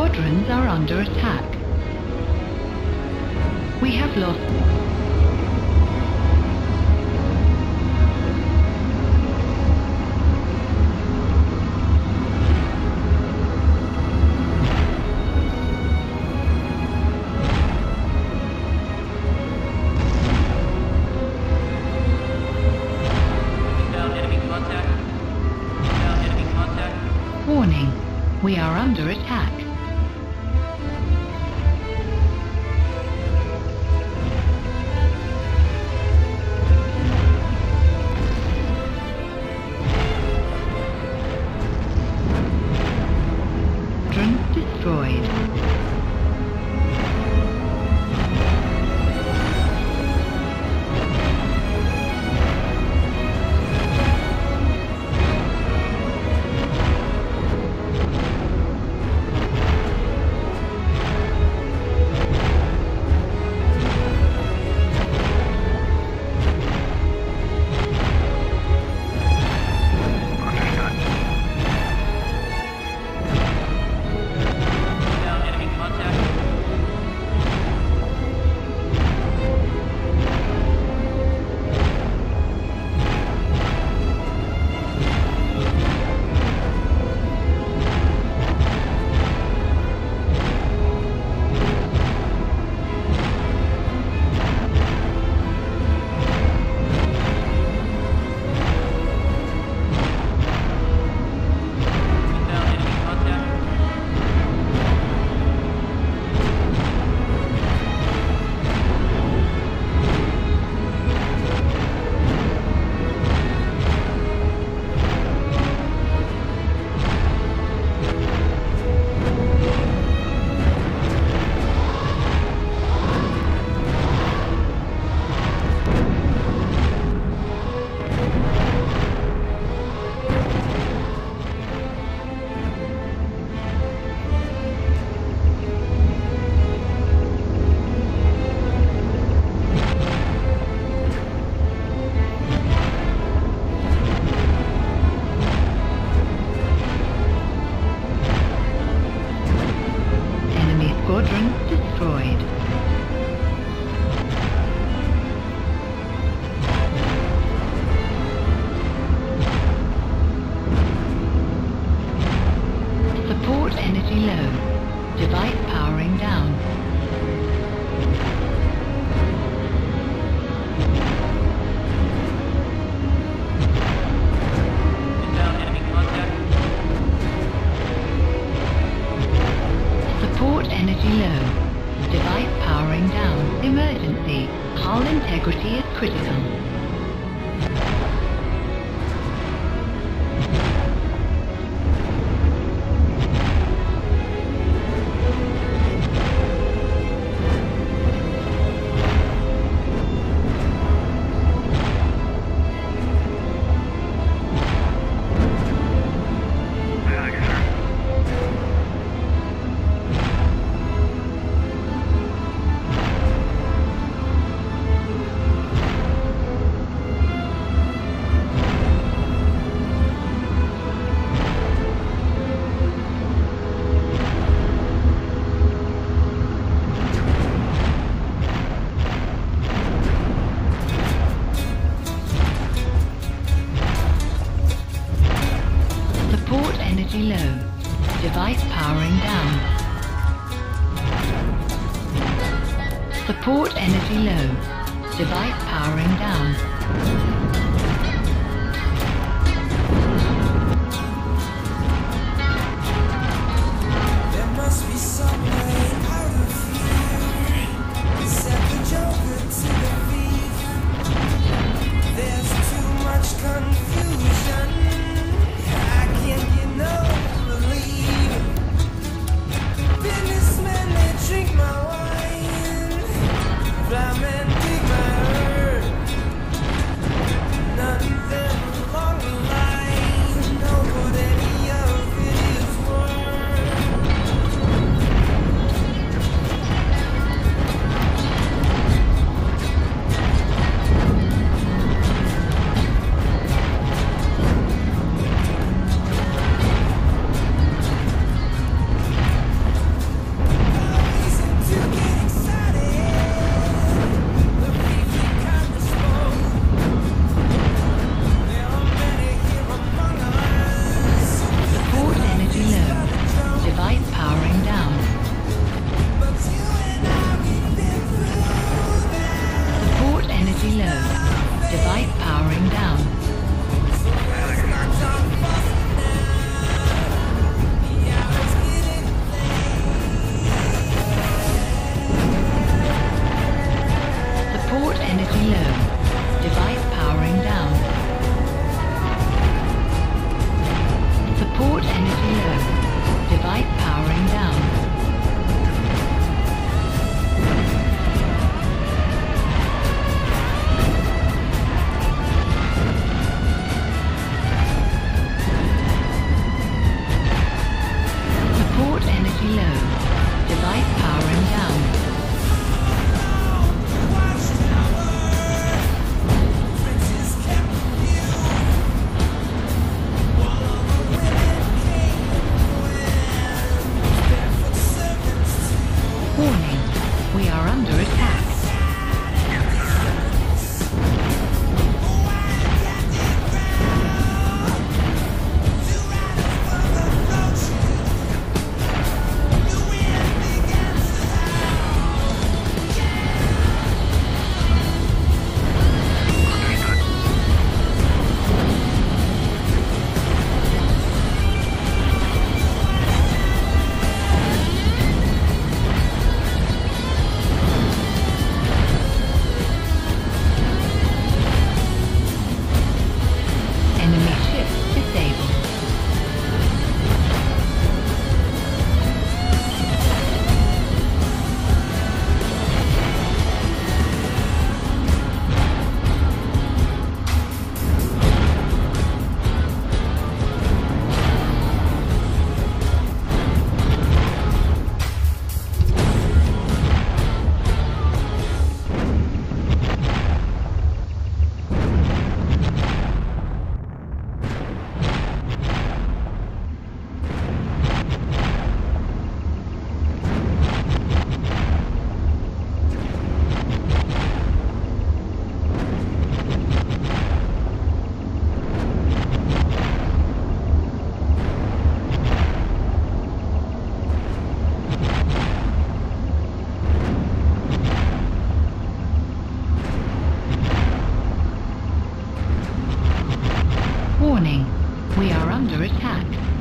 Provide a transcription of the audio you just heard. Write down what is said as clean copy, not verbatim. squadrons are under attack. We have lost... We are under attack. Drones destroyed. Squadron destroyed. Support energy low. Device powering down. Low. Device powering down. Emergency. Hull integrity is critical. Energy low. Device powering down. Support energy low. Device powering down. Battery low. Device powering down. Support energy low. Device powering down. Support energy low. Device powering down. We are under attack.